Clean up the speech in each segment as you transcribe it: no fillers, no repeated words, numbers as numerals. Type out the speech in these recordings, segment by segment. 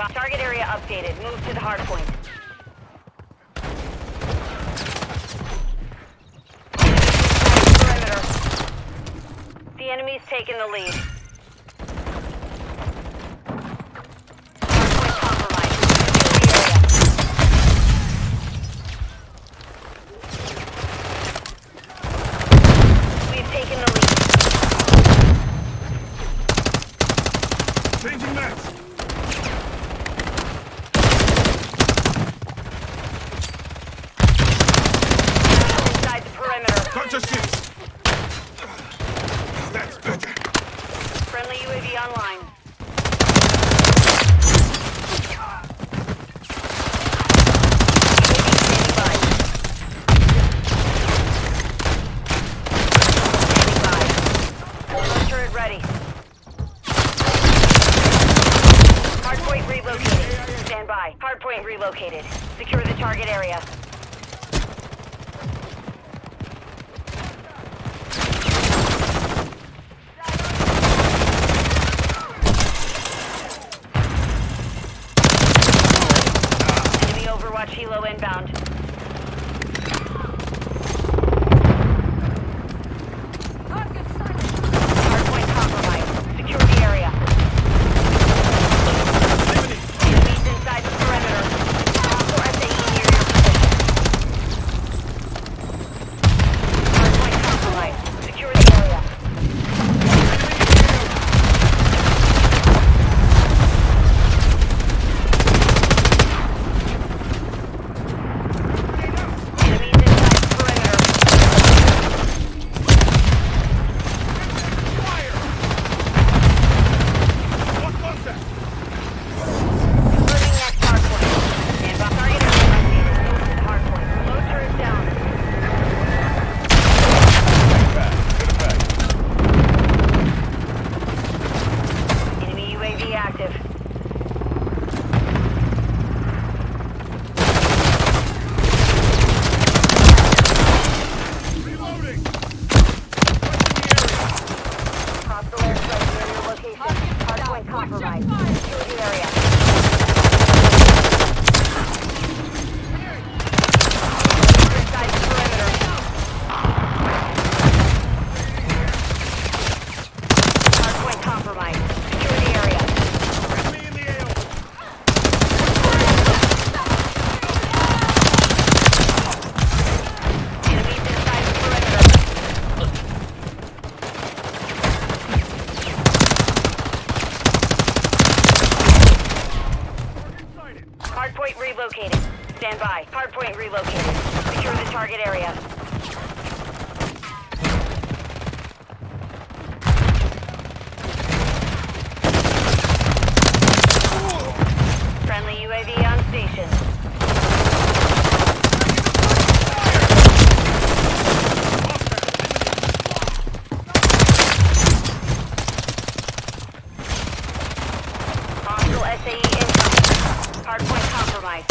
Advise. Target area updated. Move to the hardpoint. Perimeter. The enemy's taking the lead. Hardpoint relocated. Secure the target area. Enemy Overwatch Hilo inbound. Hardpoint relocated. Stand by. Hardpoint relocated. Secure the target area. Friendly UAV on station. Hostile SAE incoming. Hardpoint. Compromise.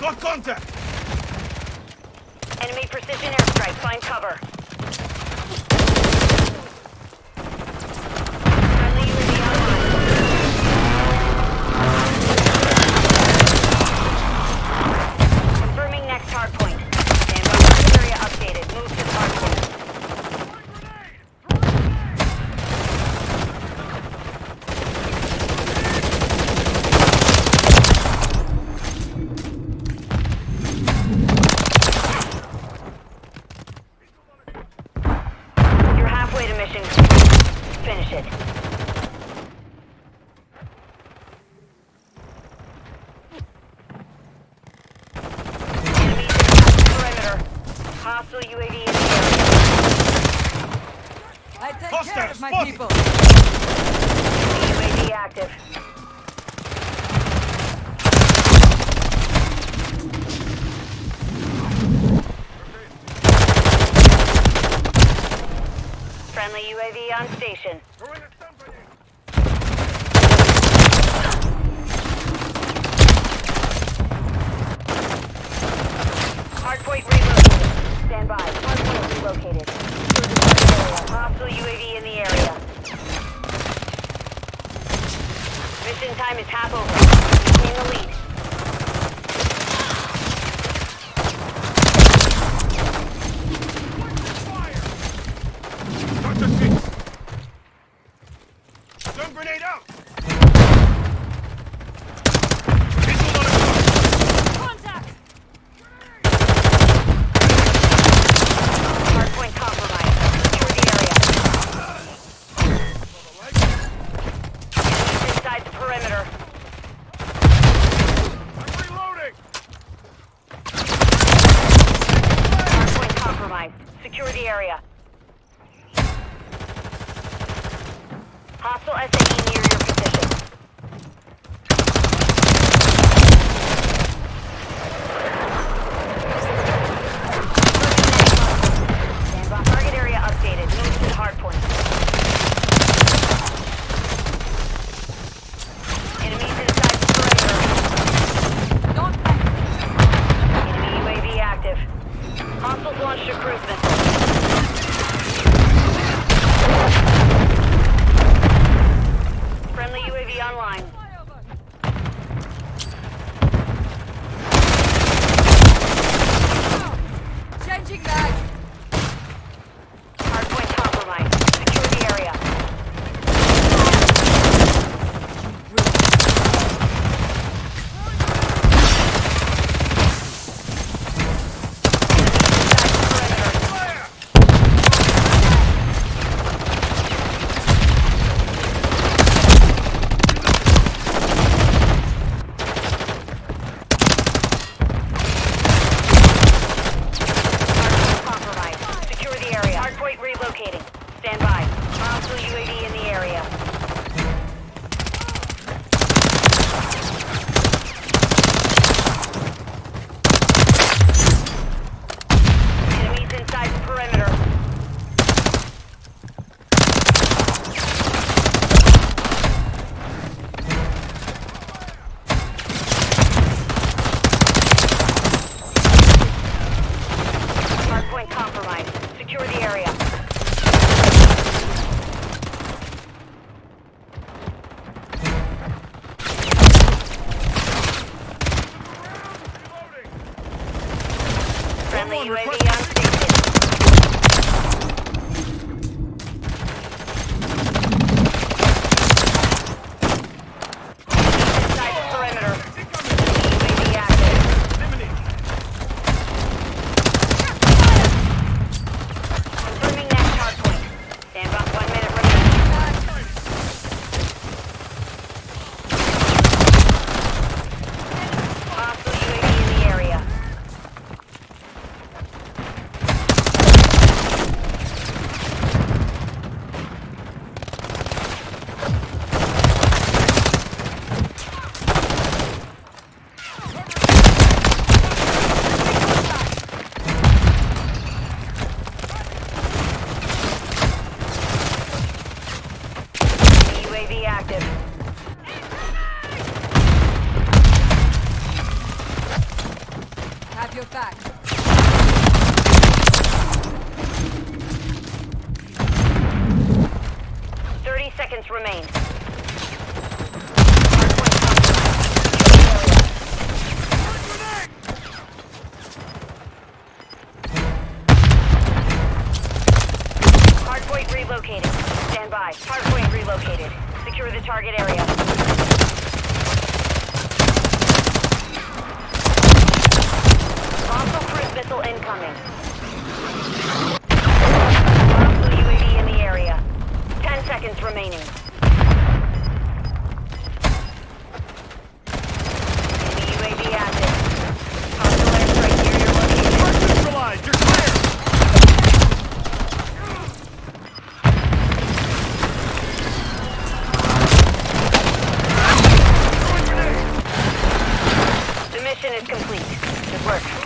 Got contact. Enemy precision airstrike. Find cover. Finish it. Enemies in the perimeter. Hostile UAV in the area. I take care of my people. UAV active. Friendly UAV on station. Stand by. Hardpoint relocated. Hostile UAV in the area. Mission time is half over. Maintain the lead. Secure the area. Hostile SAE near your position. Stand by. Target area updated. Move to the hard point. Enemies inside the perimeter. Don't fight. Enemy UAV active. Hostiles launched improvement. Friendly UAV online. Changing back. Hardpoint compromised. Secure the area. Relocating. Stand by. Hostile UAV in the area. Enemies inside the perimeter. Hardpoint compromised. Secure the area. Friendly UAV on station. Inside the perimeter. UAV active. Confirming next hardpoint. Stand by. 1 minute remaining. Hostile UAV in the area. UAV active. Have your back. $30 seconds remain. Hardpoint relocated. Stand by. Hardpoint relocated. Secure the target area. Hostile cruise missile incoming. Hostile UAV in the area. 10 seconds remaining. Enemy UAV active. Hostile airstrike near your location. Target neutralized. You're clear. Is complete. Good work.